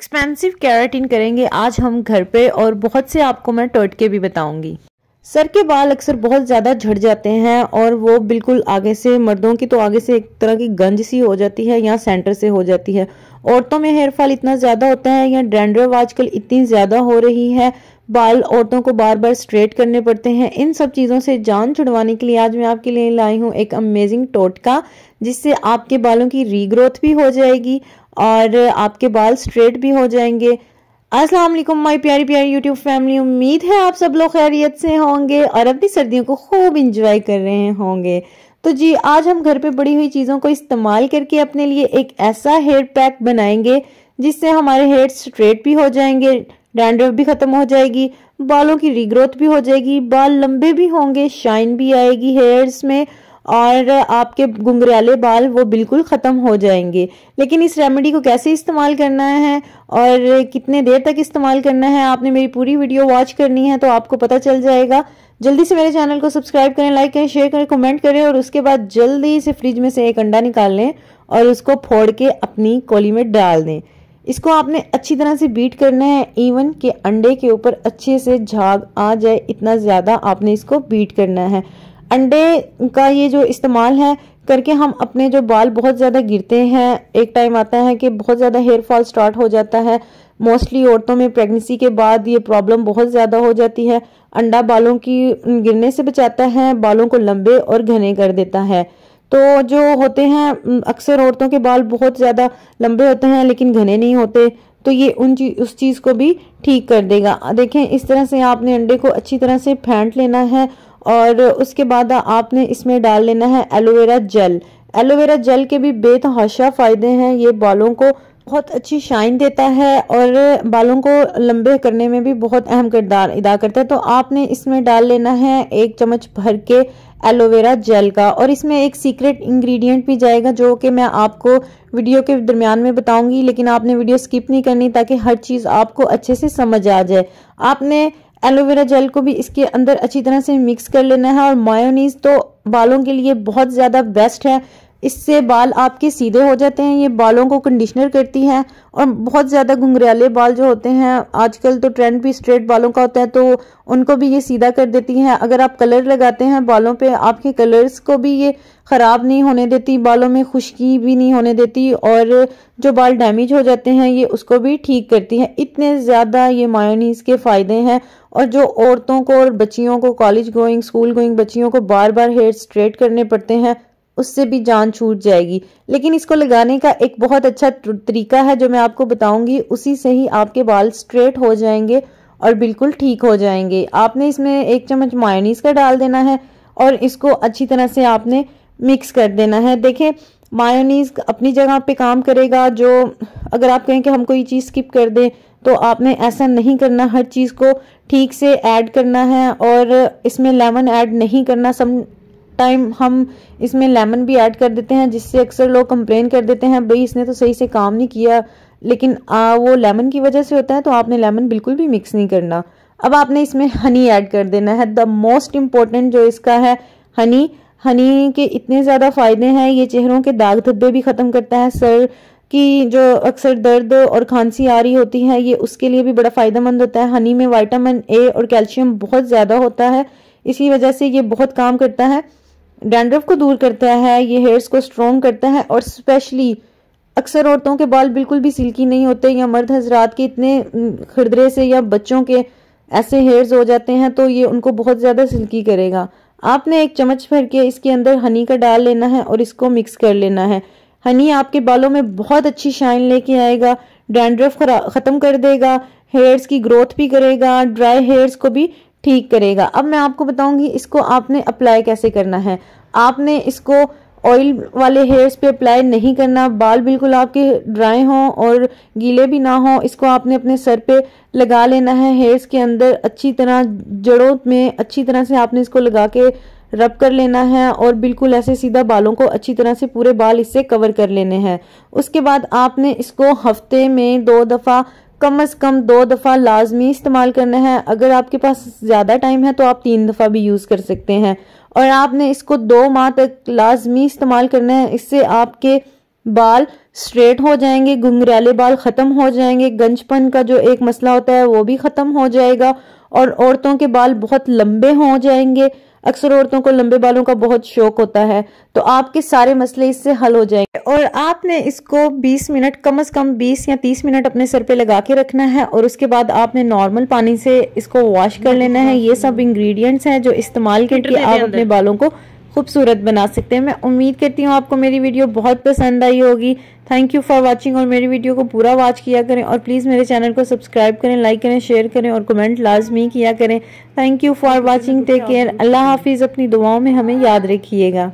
Expensive keratin करेंगे आज हम घर पे, और बहुत से आपको मैं टोटके भी बताऊंगी। सर के बाल अक्सर बहुत ज़्यादा झड़ जाते हैं और वो बिल्कुल आगे से, मर्दों की तो आगे से एक तरह की गंज सी हो जाती है या सेंटर से हो जाती है। औरतों में हेयरफॉल इतना ज़्यादा होता है या डैंड्रफ आजकल इतनी ज़्यादा हो रही है, बाल औरतों को बार बार स्ट्रेट करने पड़ते हैं। इन सब चीज़ों से जान छुड़वाने के लिए आज मैं आपके लिए लाई हूँ एक अमेजिंग टोटका, जिससे आपके बालों की रीग्रोथ भी हो जाएगी और आपके बाल स्ट्रेट भी हो जाएंगे। अस्सलाम वालेकुम माई प्यारी प्यारी यूट्यूब फैमिली, उम्मीद है आप सब लोग खैरियत से होंगे और अपनी सर्दियों को खूब इंजॉय कर रहे होंगे। तो जी, आज हम घर पे बड़ी हुई चीज़ों को इस्तेमाल करके अपने लिए एक ऐसा हेयर पैक बनाएंगे जिससे हमारे हेयर स्ट्रेट भी हो जाएंगे, डैंड्रफ भी खत्म हो जाएगी, बालों की रीग्रोथ भी हो जाएगी, बाल लंबे भी होंगे, शाइन भी आएगी हेयर्स में और आपके घुंघराले बाल वो बिल्कुल ख़त्म हो जाएंगे। लेकिन इस रेमेडी को कैसे इस्तेमाल करना है और कितने देर तक इस्तेमाल करना है, आपने मेरी पूरी वीडियो वॉच करनी है तो आपको पता चल जाएगा। जल्दी से मेरे चैनल को सब्सक्राइब करें, लाइक करें, शेयर करें, कमेंट करें और उसके बाद जल्दी से फ्रिज में से एक अंडा निकाल लें और उसको फोड़ के अपनी कौली में डाल दें। इसको आपने अच्छी तरह से बीट करना है, इवन कि अंडे के ऊपर अच्छे से झाग आ जाए इतना ज़्यादा आपने इसको बीट करना है। अंडे का ये जो इस्तेमाल है करके हम अपने जो बाल बहुत ज़्यादा गिरते हैं, एक टाइम आता है कि बहुत ज़्यादा हेयर फॉल स्टार्ट हो जाता है। मोस्टली औरतों में प्रेगनेंसी के बाद ये प्रॉब्लम बहुत ज़्यादा हो जाती है। अंडा बालों की गिरने से बचाता है, बालों को लंबे और घने कर देता है। तो जो होते हैं अक्सर औरतों के बाल बहुत ज़्यादा लंबे होते हैं लेकिन घने नहीं होते, तो ये उस चीज़ को भी ठीक कर देगा। देखें, इस तरह से आपने अंडे को अच्छी तरह से फेंट लेना है और उसके बाद आपने इसमें डाल लेना है एलोवेरा जेल। एलोवेरा जेल के भी बेतहाशा फ़ायदे हैं, ये बालों को बहुत अच्छी शाइन देता है और बालों को लंबे करने में भी बहुत अहम किरदार अदा करता है। तो आपने इसमें डाल लेना है एक चम्मच भर के एलोवेरा जेल का, और इसमें एक सीक्रेट इंग्रेडिएंट भी जाएगा जो कि मैं आपको वीडियो के दरमियान में बताऊंगी, लेकिन आपने वीडियो स्किप नहीं करनी ताकि हर चीज़ आपको अच्छे से समझ आ जाए। आपने एलोवेरा जेल को भी इसके अंदर अच्छी तरह से मिक्स कर लेना है। और मायोनीज तो बालों के लिए बहुत ज़्यादा बेस्ट है, इससे बाल आपके सीधे हो जाते हैं, ये बालों को कंडीशनर करती है। और बहुत ज़्यादा घुंघराले बाल जो होते हैं, आजकल तो ट्रेंड भी स्ट्रेट बालों का होता है, तो उनको भी ये सीधा कर देती है। अगर आप कलर लगाते हैं बालों पे, आपके कलर्स को भी ये ख़राब नहीं होने देती, बालों में खुश्की भी नहीं होने देती, और जो बाल डैमेज हो जाते हैं ये उसको भी ठीक करती है। इतने ज़्यादा ये मायोनीज़ के फ़ायदे हैं। और जो औरतों को और बच्चियों को, कॉलेज गोइंग, स्कूल गोइंग बच्चियों को बार बार हेयर स्ट्रेट करने पड़ते हैं, उससे भी जान छूट जाएगी। लेकिन इसको लगाने का एक बहुत अच्छा तरीका है जो मैं आपको बताऊंगी, उसी से ही आपके बाल स्ट्रेट हो जाएंगे और बिल्कुल ठीक हो जाएंगे। आपने इसमें एक चम्मच मायोनीज का डाल देना है और इसको अच्छी तरह से आपने मिक्स कर देना है। देखें, मायोनीज अपनी जगह पे काम करेगा। जो अगर आप कहें कि हम कोई चीज़ स्किप कर दें तो आपने ऐसा नहीं करना, हर चीज़ को ठीक से ऐड करना है। और इसमें लेमन ऐड नहीं करना, सम टाइम हम इसमें लेमन भी ऐड कर देते हैं, जिससे अक्सर लोग कंप्लेन कर देते हैं भाई इसने तो सही से काम नहीं किया, लेकिन वो लेमन की वजह से होता है। तो आपने लेमन बिल्कुल भी मिक्स नहीं करना। अब आपने इसमें हनी ऐड कर देना है। द मोस्ट इम्पॉर्टेंट जो इसका है हनी, हनी के इतने ज़्यादा फ़ायदे हैं, ये चेहरों के दाग धब्बे भी ख़त्म करता है। सर की जो अक्सर दर्द और खांसी आ रही होती है, ये उसके लिए भी बड़ा फ़ायदेमंद होता है। हनी में विटामिन ए और कैल्शियम बहुत ज़्यादा होता है, इसी वजह से ये बहुत काम करता है। डैंड्रफ को दूर करता है, ये हेयर्स को स्ट्रॉन्ग करता है। और स्पेशली अक्सर औरतों के बाल बिल्कुल भी सिल्की नहीं होते, या मर्द हजरात के इतने खिरदरे से या बच्चों के ऐसे हेयर्स हो जाते हैं, तो ये उनको बहुत ज़्यादा सिल्की करेगा। आपने एक चम्मच भर के इसके अंदर हनी का डाल लेना है और इसको मिक्स कर लेना है। हनी आपके बालों में बहुत अच्छी शाइन लेके आएगा, डैंड्रफ ख़त्म कर देगा, हेयर्स की ग्रोथ भी करेगा, ड्राई हेयर्स को भी ठीक करेगा। अब मैं आपको बताऊंगी इसको आपने अप्लाई कैसे करना है। आपने इसको ऑयल वाले हेयर्स पे अप्लाई नहीं करना, बाल बिल्कुल आपके ड्राई हों और गीले भी ना हों। इसको आपने अपने सर पे लगा लेना है, हेयर्स के अंदर अच्छी तरह, जड़ों में अच्छी तरह से आपने इसको लगा के रब कर लेना है और बिल्कुल ऐसे सीधा बालों को अच्छी तरह से पूरे बाल इससे कवर कर लेने हैं। उसके बाद आपने इसको हफ्ते में दो दफ़ा, कम से कम दो दफ़ा लाजमी इस्तेमाल करना है। अगर आपके पास ज़्यादा टाइम है तो आप 3 दफ़ा भी यूज़ कर सकते हैं। और आपने इसको 2 माह तक लाजमी इस्तेमाल करना है, इससे आपके बाल स्ट्रेट हो जाएंगे, घुंघराले बाल ख़त्म हो जाएंगे, गंजपन का जो एक मसला होता है वो भी ख़त्म हो जाएगा। और औरतों के बाल बहुत लंबे हो जाएंगे, अक्सर औरतों को लंबे बालों का बहुत शौक होता है, तो आपके सारे मसले इससे हल हो जाएंगे। और आपने इसको 20 मिनट कम से कम 20 या 30 मिनट अपने सर पे लगा के रखना है और उसके बाद आपने नॉर्मल पानी से इसको वॉश कर लेना है। ये सब इंग्रेडिएंट्स हैं जो इस्तेमाल करके आप अपने बालों को खूबसूरत बना सकते हैं। मैं उम्मीद करती हूँ आपको मेरी वीडियो बहुत पसंद आई होगी। थैंक यू फॉर वाचिंग और मेरी वीडियो को पूरा वॉच किया करें और प्लीज़ मेरे चैनल को सब्सक्राइब करें, लाइक करें, शेयर करें और कमेंट लाजमी किया करें। Thank you for watching, take care, अल्लाह हाफिज़। अपनी दुआओं में हमें याद रखिएगा।